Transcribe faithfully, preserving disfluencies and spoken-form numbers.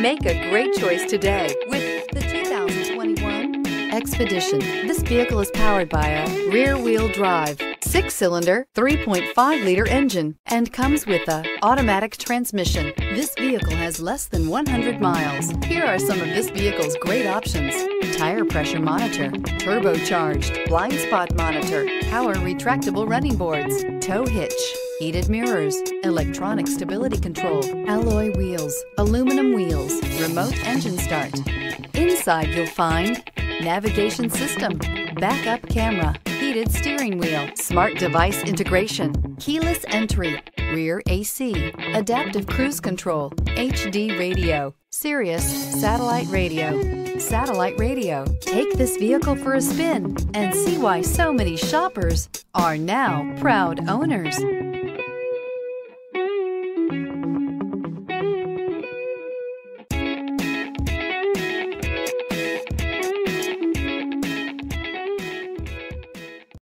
Make a great choice today with the two thousand twenty-one Expedition. This vehicle is powered by a rear-wheel drive, six-cylinder, three point five liter engine, and comes with a automatic transmission. This vehicle has less than one hundred miles. Here are some of this vehicle's great options: tire pressure monitor, turbocharged, blind spot monitor, power retractable running boards, tow hitch, heated mirrors, electronic stability control, alloy wheels, aluminum wheels, remote engine start. Inside you'll find navigation system, backup camera, heated steering wheel, smart device integration, keyless entry, rear A C, adaptive cruise control, H D radio, Sirius satellite radio, satellite radio. Take this vehicle for a spin and see why so many shoppers are now proud owners.